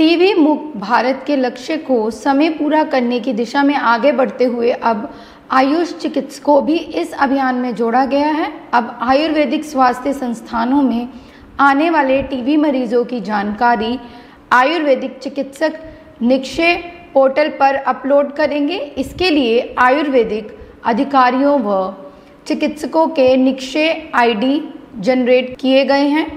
TB मुक्त भारत के लक्ष्य को समय पूरा करने की दिशा में आगे बढ़ते हुए अब आयुष चिकित्सकों भी इस अभियान में जोड़ा गया है। अब आयुर्वेदिक स्वास्थ्य संस्थानों में आने वाले टीबी मरीजों की जानकारी आयुर्वेदिक चिकित्सक निक्षय पोर्टल पर अपलोड करेंगे। इसके लिए आयुर्वेदिक अधिकारियों व चिकित्सकों के निक्षय आईडी जनरेट किए गए हैं।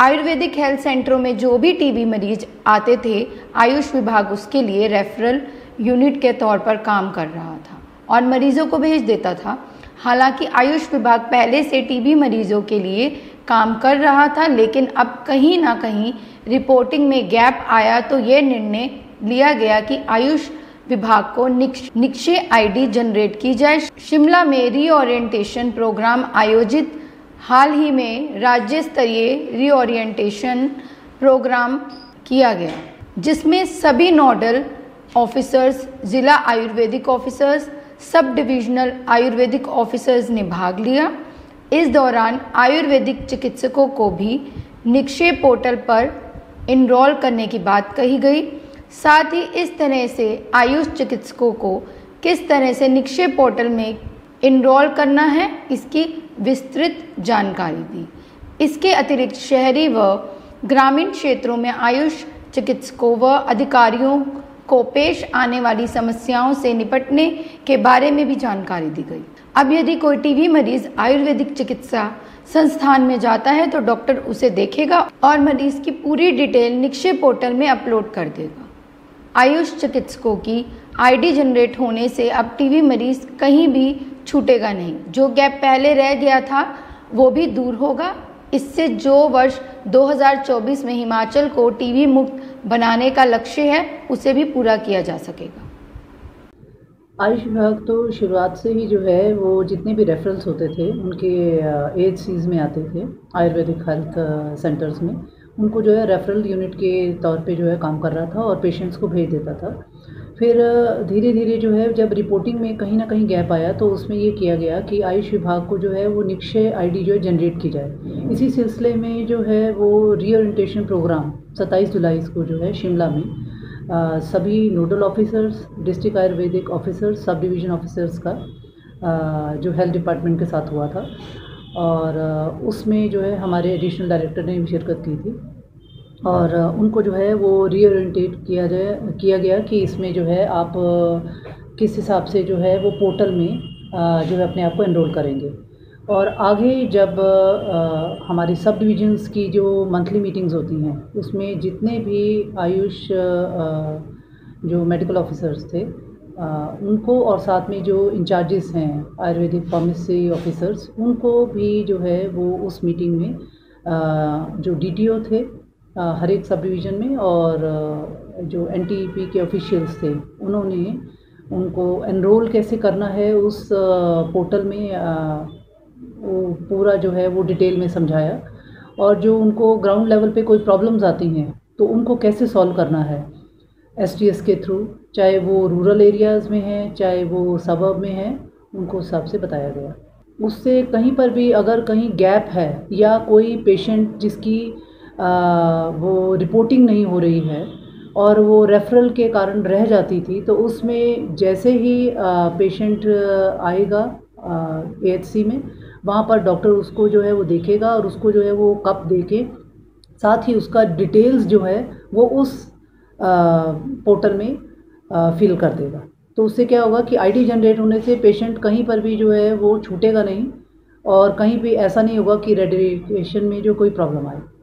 आयुर्वेदिक हेल्थ सेंटरों में जो भी टीबी मरीज आते थे, आयुष विभाग उसके लिए रेफरल यूनिट के तौर पर काम कर रहा था और मरीजों को भेज देता था। हालांकि आयुष विभाग पहले से टीबी मरीजों के लिए काम कर रहा था, लेकिन अब कहीं ना कहीं रिपोर्टिंग में गैप आया, तो ये निर्णय लिया गया कि आयुष विभाग को निक्षय आईडी जनरेट की जाए। शिमला में रीओरियंटेशन प्रोग्राम आयोजित। हाल ही में राज्य स्तरीय रीओरियंटेशन प्रोग्राम किया गया, जिसमें सभी नोडल ऑफिसर्स, जिला ayurvedic officers, sub divisional ayurvedic officers ने भाग लिया। इस दौरान आयुर्वेदिक चिकित्सकों को भी निक्षय पोर्टल पर इनरोल करने की बात कही गई। साथ ही इस तरह से आयुष चिकित्सकों को किस तरह से निक्षय पोर्टल में इनरोल करना है, इसकी विस्तृत जानकारी दी। इसके अतिरिक्त शहरी व ग्रामीण क्षेत्रों में आयुष चिकित्सकों व अधिकारियों को पेश आने वाली समस्याओं से निपटने के बारे में भी जानकारी दी गई। अब यदि कोई टीबी मरीज आयुर्वेदिक चिकित्सा संस्थान में जाता है तो डॉक्टर उसे देखेगा और मरीज की पूरी डिटेल निक्षय पोर्टल में अपलोड कर देगा। आयुष चिकित्सकों की आईडी जनरेट होने से अब टीबी मरीज कहीं भी छूटेगा नहीं। जो गैप पहले रह गया था वो भी दूर होगा। इससे जो वर्ष 2024 में हिमाचल को टीबी मुक्त बनाने का लक्ष्य है, उसे भी पूरा किया जा सकेगा। आयुष विभाग तो शुरुआत से ही जो है वो जितने भी रेफरल्स होते थे उनके एएचसीज में आते थे, आयुर्वेदिक हेल्थ सेंटर्स में, उनको जो है रेफरल यूनिट के तौर पे जो है काम कर रहा था और पेशेंट्स को भेज देता था। फिर धीरे धीरे जो है जब रिपोर्टिंग में कहीं ना कहीं गैप आया तो उसमें ये किया गया कि आयुष विभाग को जो है वो निक्षय आईडी जो है जनरेट की जाए। इसी सिलसिले में जो है वो रीओरियंटेशन प्रोग्राम 27 जुलाई को जो है शिमला में सभी nodal officers, district Ayurvedic officers, sub division officers का जो हेल्थ डिपार्टमेंट के साथ हुआ था और उसमें जो है हमारे एडिशनल डायरेक्टर ने भी शिरकत की थी और उनको जो है वो रीओरिएंटेट किया गया कि इसमें जो है आप किस हिसाब से जो है वो पोर्टल में जो है अपने आप को एनरोल करेंगे। और आगे जब हमारी सब डिविजन्स की जो मंथली मीटिंग्स होती हैं उसमें जितने भी आयुष जो मेडिकल ऑफिसर्स थे उनको और साथ में जो इंचार्जेस हैं आयुर्वेदिक फार्मेसी ऑफिसर्स, उनको भी जो है वो उस मीटिंग में जो डीटीओ थे हर एक सब डिवीज़न में और जो एनटीपी के ऑफिशियल्स थे, उन्होंने उनको एनरोल कैसे करना है उस पोर्टल में वो पूरा जो है वो डिटेल में समझाया। और जो उनको ग्राउंड लेवल पे कोई प्रॉब्लम्स आती हैं तो उनको कैसे सॉल्व करना है एसटीएस के थ्रू, चाहे वो रूरल एरियाज़ में हैं चाहे वो सबअर्ब में हैं, उनको सब से बताया गया। उससे कहीं पर भी अगर कहीं गैप है या कोई पेशेंट जिसकी वो रिपोर्टिंग नहीं हो रही है और वो रेफरल के कारण रह जाती थी, तो उसमें जैसे ही पेशेंट आएगा एएचसी में, वहाँ पर डॉक्टर उसको जो है वो देखेगा और उसको जो है वो कप देके साथ ही उसका डिटेल्स जो है वो उस पोर्टल में फिल कर देगा। तो उससे क्या होगा कि आईडी जनरेट होने से पेशेंट कहीं पर भी जो है वो छूटेगा नहीं और कहीं भी ऐसा नहीं होगा कि रेडिएशन में जो कोई प्रॉब्लम आए।